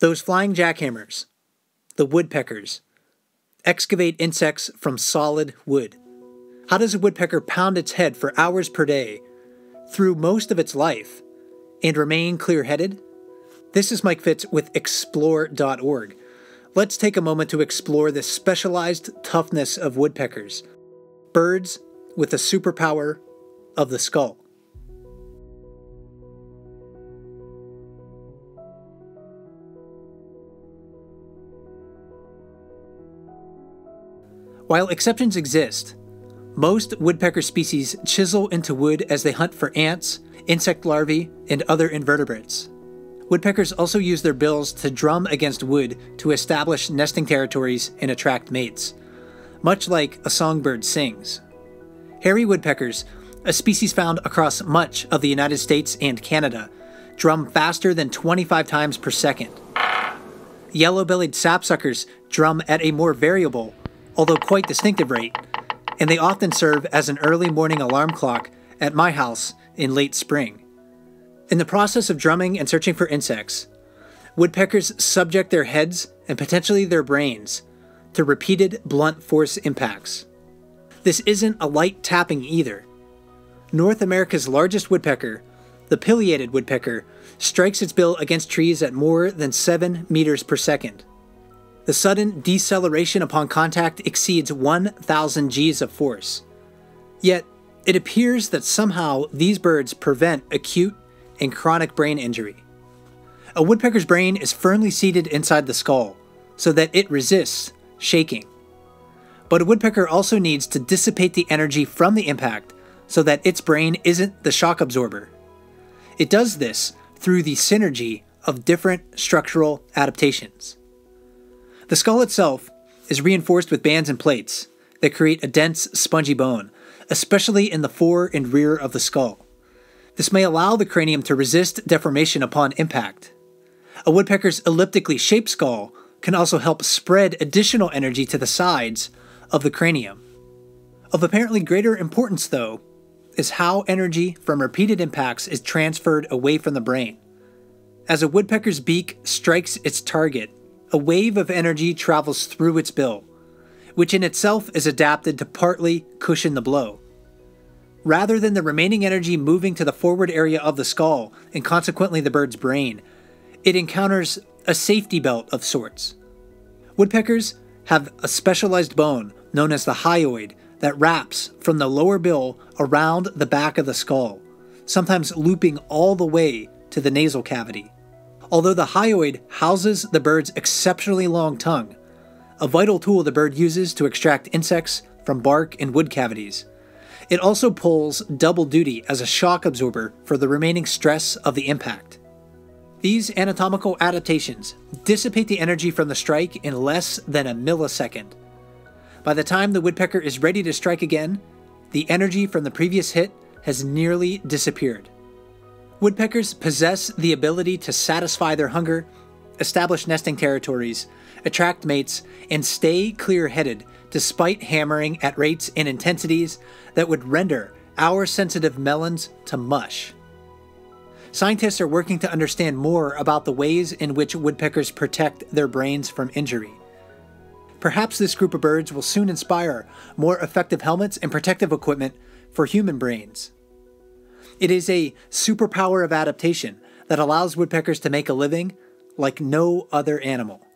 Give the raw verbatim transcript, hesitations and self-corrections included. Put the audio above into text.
Those flying jackhammers, the woodpeckers, excavate insects from solid wood. How does a woodpecker pound its head for hours per day, through most of its life, and remain clear-headed? This is Mike Fitz with Explore dot org. Let's take a moment to explore the specialized toughness of woodpeckers, birds with the superpower of the skull. While exceptions exist, most woodpecker species chisel into wood as they hunt for ants, insect larvae, and other invertebrates. Woodpeckers also use their bills to drum against wood to establish nesting territories and attract mates, much like a songbird sings. Hairy woodpeckers, a species found across much of the United States and Canada, drum faster than twenty-five times per second. Yellow-bellied sapsuckers drum at a more variable, although quite distinctive rate, and they often serve as an early morning alarm clock at my house in late spring. In the process of drumming and searching for insects, woodpeckers subject their heads and potentially their brains to repeated blunt force impacts. This isn't a light tapping either. North America's largest woodpecker, the pileated woodpecker, strikes its bill against trees at more than seven meters per second. The sudden deceleration upon contact exceeds one thousand G's of force. Yet, it appears that somehow these birds prevent acute and chronic brain injury. A woodpecker's brain is firmly seated inside the skull so that it resists shaking. But a woodpecker also needs to dissipate the energy from the impact so that its brain isn't the shock absorber. It does this through the synergy of different structural adaptations. The skull itself is reinforced with bands and plates that create a dense, spongy bone, especially in the fore and rear of the skull. This may allow the cranium to resist deformation upon impact. A woodpecker's elliptically shaped skull can also help spread additional energy to the sides of the cranium. Of apparently greater importance, though, is how energy from repeated impacts is transferred away from the brain. As a woodpecker's beak strikes its target, a wave of energy travels through its bill, which in itself is adapted to partly cushion the blow. Rather than the remaining energy moving to the forward area of the skull and consequently the bird's brain, it encounters a safety belt of sorts. Woodpeckers have a specialized bone known as the hyoid that wraps from the lower bill around the back of the skull, sometimes looping all the way to the nasal cavity. Although the hyoid houses the bird's exceptionally long tongue, a vital tool the bird uses to extract insects from bark and wood cavities, it also pulls double duty as a shock absorber for the remaining stress of the impact. These anatomical adaptations dissipate the energy from the strike in less than a millisecond. By the time the woodpecker is ready to strike again, the energy from the previous hit has nearly disappeared. Woodpeckers possess the ability to satisfy their hunger, establish nesting territories, attract mates, and stay clear-headed despite hammering at rates and intensities that would render our sensitive melons to mush. Scientists are working to understand more about the ways in which woodpeckers protect their brains from injury. Perhaps this group of birds will soon inspire more effective helmets and protective equipment for human brains. It is a superpower of adaptation that allows woodpeckers to make a living like no other animal.